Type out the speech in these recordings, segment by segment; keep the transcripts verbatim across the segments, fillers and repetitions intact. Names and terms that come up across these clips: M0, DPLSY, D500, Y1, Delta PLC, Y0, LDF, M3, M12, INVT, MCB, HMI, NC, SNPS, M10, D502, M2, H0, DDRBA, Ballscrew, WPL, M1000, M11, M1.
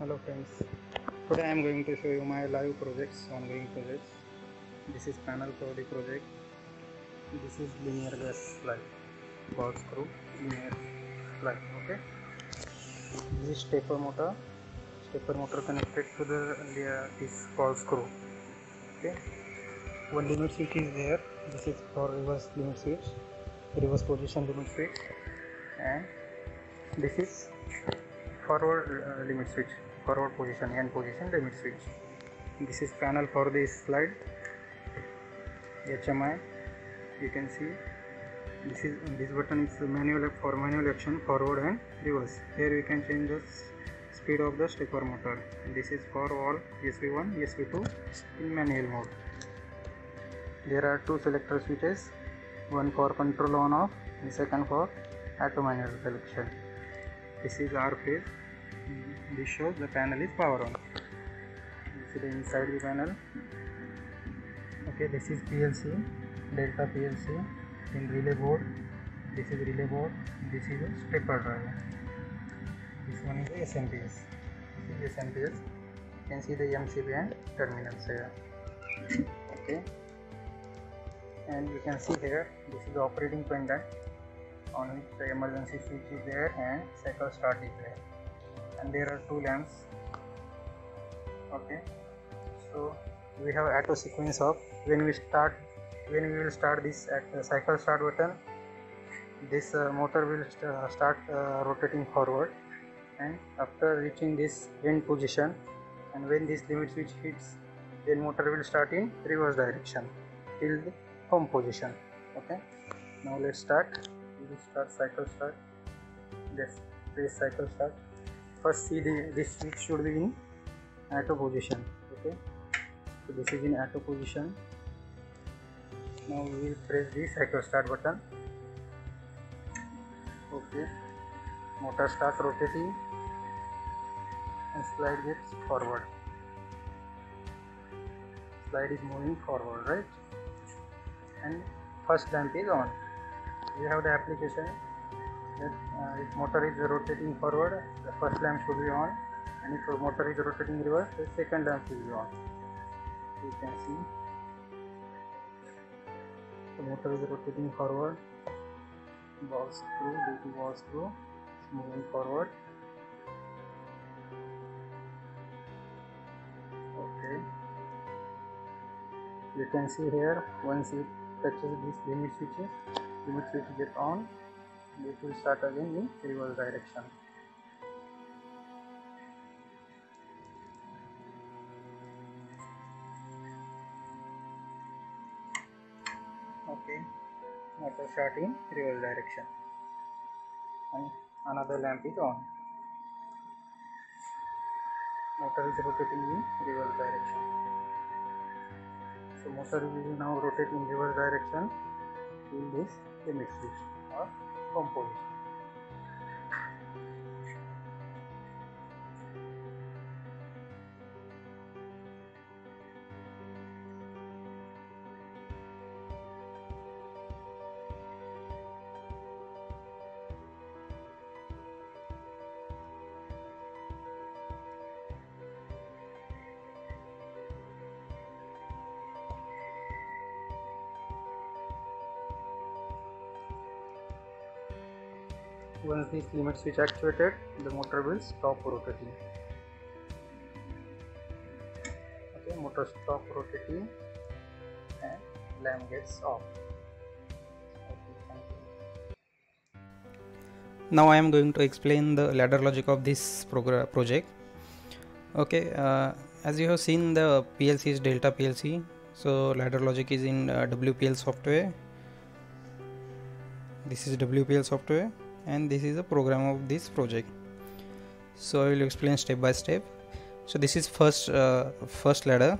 Hello friends, today I am going to show you my live projects, ongoing projects. This is panel for the project. This is linear gas line, box screw, linear line, okay. This is stepper motor, stepper motor connected to the uh, this box screw, okay. One limit switch is there, this is for reverse limit switch, reverse position limit switch, and this is forward uh, limit switch, forward position, end position limit switch. This is panel for this slide, H M I, you can see. This is this button is manual for manual action, forward and reverse. Here we can change the speed of the stepper motor. This is for all S V one, S V two in manual mode. There are two selector switches, one for control on off, and second for auto manual selection. This is R phase. This shows the panel is power on. This is the inside the panel. Okay, this is P L C, Delta P L C in relay board. This is relay board. This is a stepper driver. This one is S N P S. This is S N P S. You can see the M C B and terminals here. Okay. And you can see here, this is the operating pendant, on which the emergency switch is there and cycle start is there, and there are two lamps. Okay, so we have auto sequence of when we start, when we will start this at the cycle start button, this uh, motor will st start uh, rotating forward, and after reaching this end position, and when this limit switch hits, then motor will start in reverse direction till the home position. Okay, now let's start. Start cycle start. Let's press cycle start. First, see the this switch should be in auto position. Okay, so this is in auto position. Now we will press the cycle start button. Okay, motor starts rotating and slide gets forward. Slide is moving forward, right? And first lamp is on. We have the application that uh, if motor is rotating forward, the first lamp should be on, and if motor is rotating reverse, the second lamp should be on. You can see the motor is rotating forward, ball screw, D two ball screw is moving forward. Okay, you can see here, once it touches these limit switches, limit switch get on, and it will start again in reverse direction. Okay, motor start in reverse direction, and another lamp is on. Motor is rotating in reverse direction. So motor will now rotate in reverse direction in this limit switch or home position. Once this limit switch activated, the motor will stop rotating. Okay, motor stop rotating and lamp gets off. Okay, now I am going to explain the ladder logic of this project. Okay, uh, as you have seen, the P L C is Delta P L C, so ladder logic is in uh, W P L software. This is W P L software. And this is the program of this project, so I will explain step by step. So this is first uh, first ladder.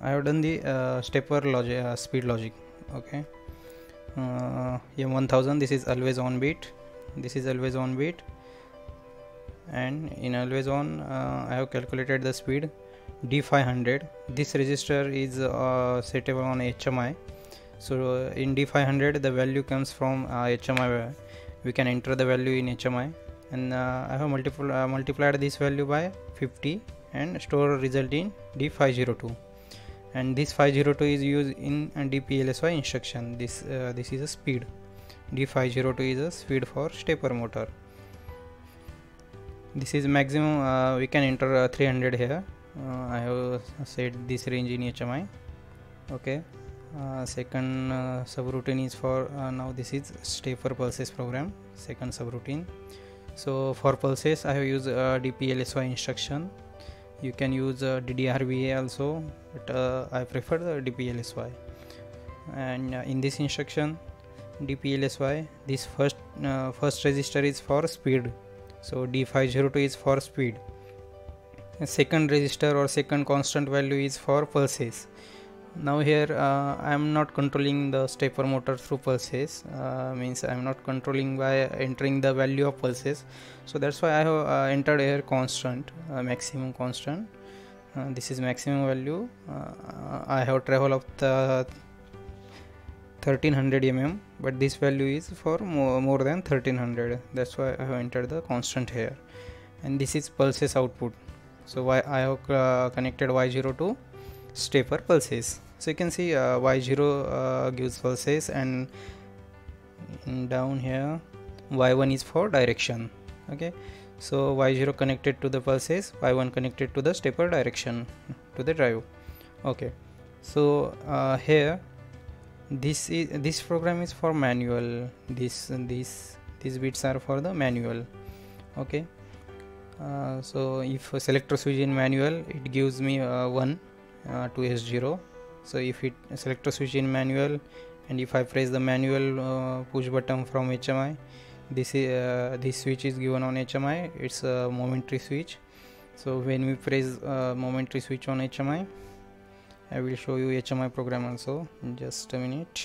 I have done the uh, stepper logic, uh, speed logic. Okay, uh, M one thousand. This is always on beat. This is always on beat. And in always on, uh, I have calculated the speed D five hundred. This register is uh, setable on H M I. So uh, in D five hundred, the value comes from uh, H M I. We can enter the value in H M I, and uh, I have multiple, uh, multiplied this value by fifty and store result in D five oh two, and this five oh two is used in D P L S Y instruction. This uh, this is a speed. D five oh two is a speed for stepper motor. This is maximum. Uh, we can enter uh, three hundred here. uh, I have set this range in H M I. Okay. Uh, second uh, subroutine is for uh, now this is stepper pulses program, second subroutine. So for pulses I have used uh, D P L S Y instruction. You can use uh, D D R B A also, but uh, I prefer the D P L S Y. And uh, in this instruction D P L S Y, this first uh, first register is for speed, so D five oh two is for speed. The second register or second constant value is for pulses. Now here uh, I am not controlling the stepper motor through pulses, uh, means I am not controlling by entering the value of pulses, so that's why I have uh, entered here constant, uh, maximum constant. Uh, this is maximum value. uh, I have travel of the thirteen hundred millimeters, but this value is for more, more than thirteen hundred, that's why I have entered the constant here. And this is pulses output, so why I have uh, connected Y zero to stepper pulses. So you can see uh, Y zero uh, gives pulses, and down here Y one is for direction. Okay, so Y zero connected to the pulses, Y one connected to the stepper direction to the drive. Okay, so uh, here this is this program is for manual. This and this these bits are for the manual. Okay, uh, so if a selector switch in manual, it gives me uh, one Uh, to H zero. So if it selector switch in manual, and if I press the manual uh, push button from H M I, this is uh, this switch is given on H M I. It's a momentary switch. So when we press uh, momentary switch on H M I, I will show you H M I program also in just a minute.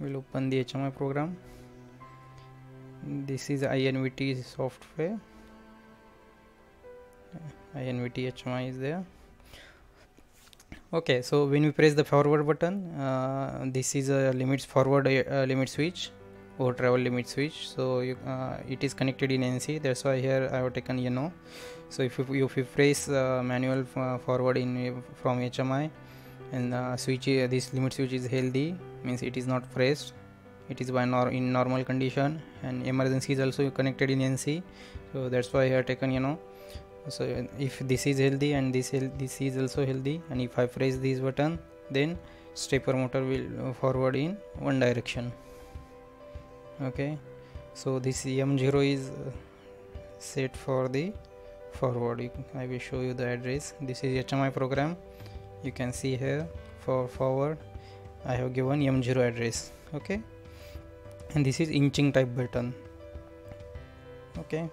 We'll open the H M I program. This is I N V T software. I N V T H M I is there. Okay, so when we press the forward button, uh, this is a limits forward uh, limit switch or travel limit switch. So you, uh, it is connected in N C, that's why here I have taken you know. So if you, if you press uh, manual forward in from H M I, and uh, switch uh, this limit switch is healthy, means it is not pressed, it is by nor in normal condition, and emergency is also connected in N C, so that's why I have taken you know. So if this is healthy and this this is also healthy, and if I press this button, then stepper motor will forward in one direction. Okay, so this M zero is set for the forward. I will show you the address. This is H M I program. You can see here for forward I have given M zero address. Okay, and this is inching type button. Okay,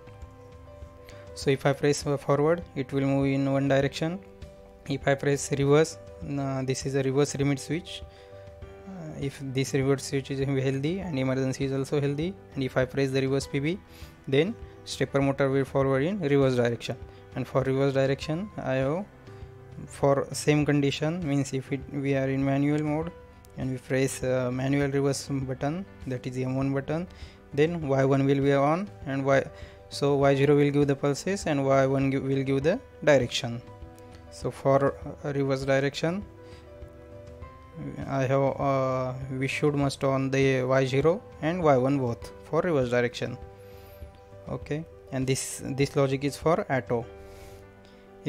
so if I press forward, it will move in one direction. If I press reverse, uh, this is a reverse limit switch. Uh, if this reverse switch is healthy and emergency is also healthy, and if I press the reverse P B, then stepper motor will forward in reverse direction. And for reverse direction, I have for same condition, means if it, we are in manual mode and we press uh, manual reverse button, that is the M one button, then Y one will be on, and Y. So Y zero will give the pulses and Y one give, will give the direction. So for uh, reverse direction, I have uh, we should must on the Y zero and Y one both for reverse direction. Okay, and this this logic is for auto.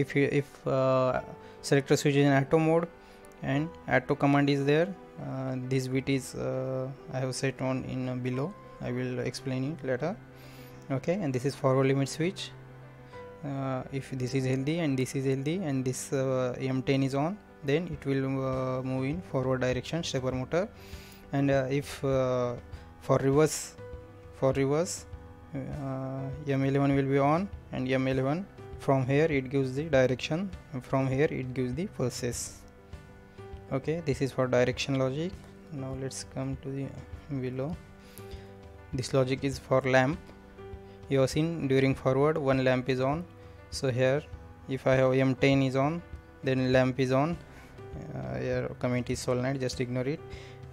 If you if uh, selector switch is in auto mode and auto command is there, uh, this bit is uh, I have set on in uh, below. I will explain it later. Okay, and this is forward limit switch. Uh, if this is healthy and this is healthy and this uh, M ten is on, then it will uh, move in forward direction stepper motor. And uh, if uh, for reverse for reverse uh, M eleven will be on, and M eleven from here it gives the direction, and from here it gives the pulses. Okay, this is for direction logic. Now let's come to the below. This logic is for lamp. You have seen during forward one lamp is on, so here if I have M ten is on, then lamp is on. Uh, here comment is solenoid, just ignore it,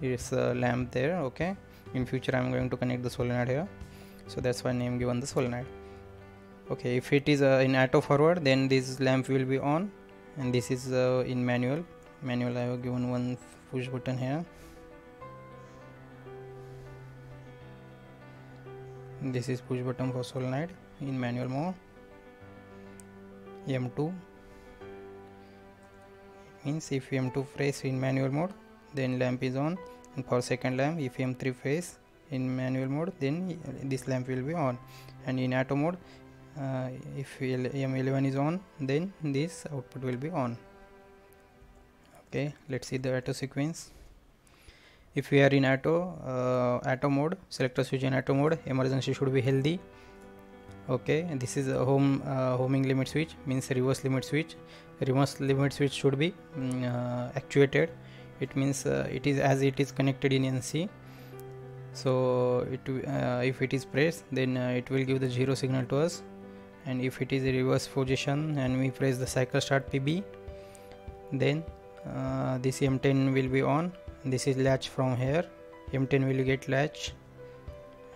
it's a lamp there. Okay, in future I'm going to connect the solenoid here, so that's why name given the solenoid. Okay, if it is uh, in auto forward, then this lamp will be on, and this is uh, in manual. Manual I have given one push button here. This is push button for solenoid in manual mode. M two means if M two phase in manual mode, then lamp is on, and for second lamp if M three phase in manual mode, then this lamp will be on. And in auto mode, uh, if M eleven is on, then this output will be on. Okay, let's see the auto sequence. If we are in auto uh, auto mode, select a switch in auto mode, emergency should be healthy. Okay, and this is a home uh, homing limit switch, means reverse limit switch. Reverse limit switch should be uh, actuated. It means uh, it is as it is connected in N C. So it uh, if it is pressed, then uh, it will give the zero signal to us. And if it is a reverse position and we press the cycle start P B, then uh, this M ten will be on. This is latch from here. M ten will get latch,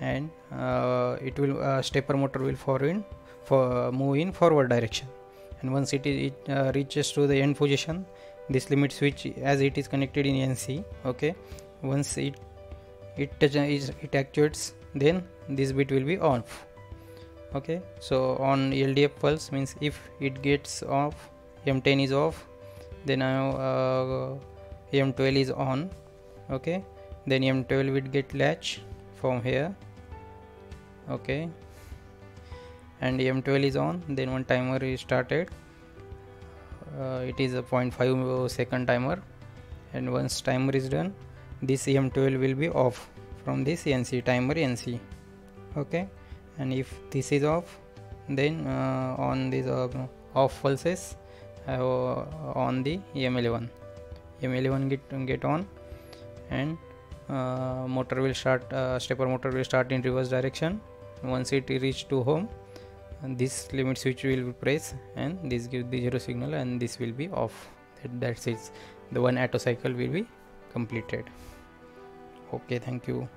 and uh, it will uh, stepper motor will for in for move in forward direction. And once it is, it uh, reaches to the end position, this limit switch as it is connected in N C. Okay, once it it touches it actuates, then this bit will be off. Okay, so on L D F pulse means if it gets off, M ten is off, then now uh, M twelve is on. Okay, then M twelve will get latch from here. Okay, and M twelve is on. Then one timer is started, uh, it is a zero point five second timer, and once timer is done, this M twelve will be off from this N C timer N C. Okay, and if this is off, then uh, on these uh, off pulses uh, on the M eleven. M eleven get get on, and uh, motor will start. Uh, stepper motor will start in reverse direction. Once it reach to home, and this limit switch will be pressed, and this gives the zero signal, and this will be off. That, that's it. The one auto cycle will be completed. Okay, thank you.